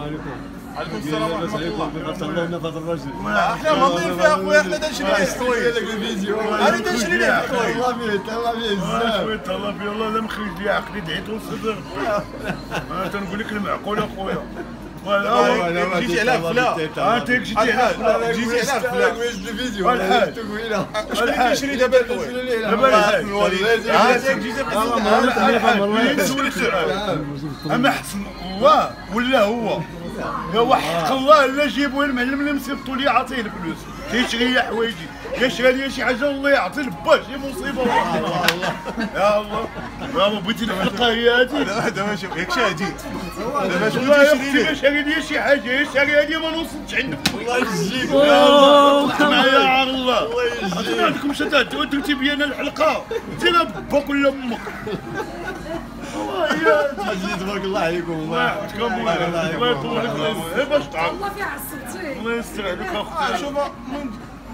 السلام عليكم. عليكم السلام ورحمة الله. احنا ماضيين فيها اخويا، احنا دايرين شرينا. انا داير شرينا. الله بيك الله بيك بزاف. الله بيك والله لا مخرج لي عقلي، دعيت وصدر. انا تنقول لك المعقول اخويا. والله جيتي على فلا، انت جيتي على فلا وجد الفيديو الحال تقولها شحال شري دابا دابا الوالدين عاد جيتي بالله. اما حسن هو ولا هو حق الله لا جيبوه المعلم اللي مصيفطو لي عطيه الفلوس كيشري لي حوايجي كيشري لي شي حاجه الله يعطي لباه شي مصيبه والله. يا الله برافو بغيتي الحلقه هي هادي. دابا شوف ياك شادي دابا شوف يا شاري لي شي حاجه شاري لي ما نوصلتش عندك الله يجزيك. يا الله معايا على الله الله يجزيك. عندكم شتاتو درتي بيا انا الحلقه ديرها باك ولا امك والله. تبارك الله عليكم الله يحفظكم الله يطول لكم غير باش تعرف والله في عصبتي الله يستر عليك اختي. شوف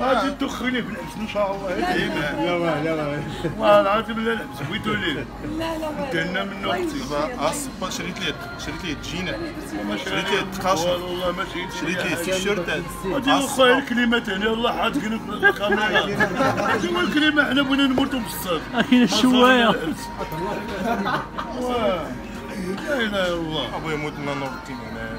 غادي تدخلي في الحبس ان شاء الله. لا لا لا والله العظيم لا الحبس بغيتو ليه لا لا دنا منو اختي عصبه. شريت ليه الجينات شريت ليه التقاشه والله ما شريت ليه التيشيرتات غادي نوصل الكلمه ثاني الله حاطكني في الكاميرا شنو الكلمه حنا بغينا نموتوا بالصاد كاينه الشوايه. لا اله الا الله ابويا موتنا نورتي هنايا.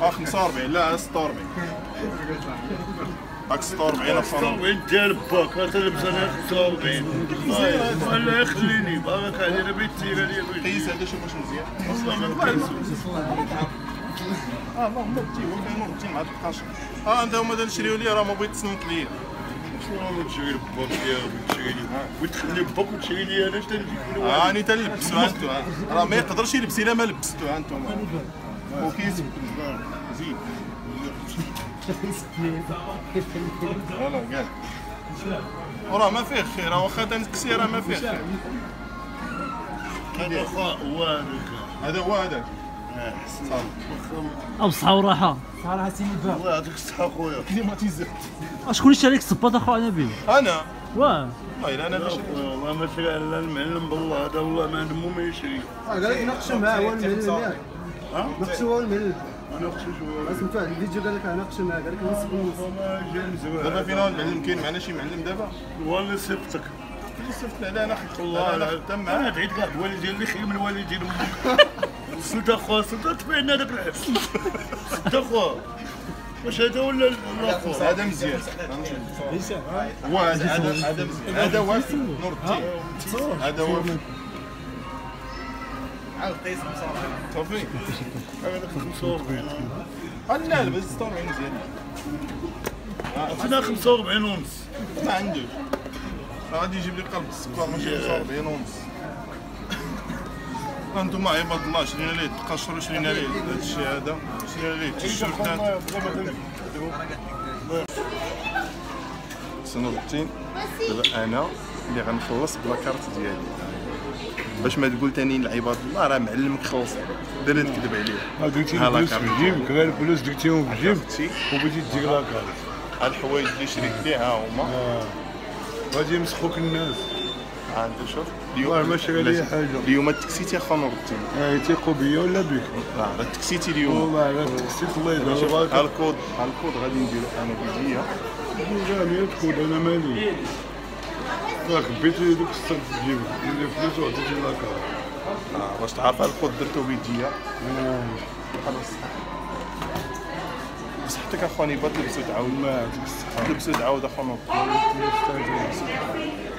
45 لا 46 هاك 46 45 ديال باك راه تلبس انا 45 الله يخليني بارك عليك انا بغيت تيرا ليا قيس هذا شوف واش مزيان والله ما نقيسوش. اللهم بتي هو كان مرتي مع القاش انت هما تنشريو لي راه ما بغيت تسنط ليا شنو تشري باك يا تشري لي وتخلي باك وتشري لي انا حتى نجي راني تنلبسو انتو راه ما يقدرش يلبس الا ما لبستو انتوما وكيس زيد والله كاع وراه ما فيه خير واخا تنكسي راه ما فيه خير. هذا هو هذاك بصحة وراحة بصحة وراحة سيدي الباب الله يعطيك الصحة خويا كليماتيزير. شكون اللي شاريك الصباط اخو نبيل؟ انا واه والله انا والله ما شري على المعلم بالله هذا والله ما عندهم ما يشري. قال لك ناقشوا معاه هو المعلم ناقشوا هو المعلم انا اختي شويه سمعت الفيديو قال لك ناقشوا معاه قال لك نص بنص. دابا فين هو المعلم؟ كاين معنا شي معلم دابا؟ هو اللي صيفطك اللي صيفطنا لا انا حق الله انا تم انا دعيت كاع الوالدين اللي خير من والدين امك. صد اخويا صد تبعنا هذاك الحبس صد اخويا واش هذا ولا الاخر؟ هذا مزيان هو هذا مزيان هذا هو نور الدين هذا هو عاد قيس 45 هذا 45 انا لابس 46 مزيان انا 45 ونص ما عندوش غادي يجيب لي قلب السكر ماشي 45 ونص. انتم عباد الله شرينا ليه التقشر وشرينا ليه هذا الشيء هذا شرينا ليه التيشيرتات. سنة الروتين دابا انا اللي غنخلص بلا كارت ديالي باش ما تقول ثاني لعباد الله راه معلمك خلص دابا تكذب عليه. درتي الفلوس في جيبك غير الفلوس درتيهم في جيبك وبغيتي تدير لا كارت. هاد الحوايج اللي شريت ليه ها هما غادي يمسخوك الناس. ها انت شوف والله ما شري لي حاجه اليوم تكسيتي اخا نور الدين. تيقو بيا ولا بك؟ لا راه تكسيتي اليوم والله راه تكسيت الله يبارك. الكود غادي نديرو انا بيديا جميع الكود انا مالي راه خبيتي دوك السرد في جيبك دير الفلوس وعطيتي لاكار واش تعرف الكود درتو بيديا خلاص بصحتك اخواني بغيت نلبسو تعاود. ما عندك الصحه نلبسو تعاود اخا نور الدين.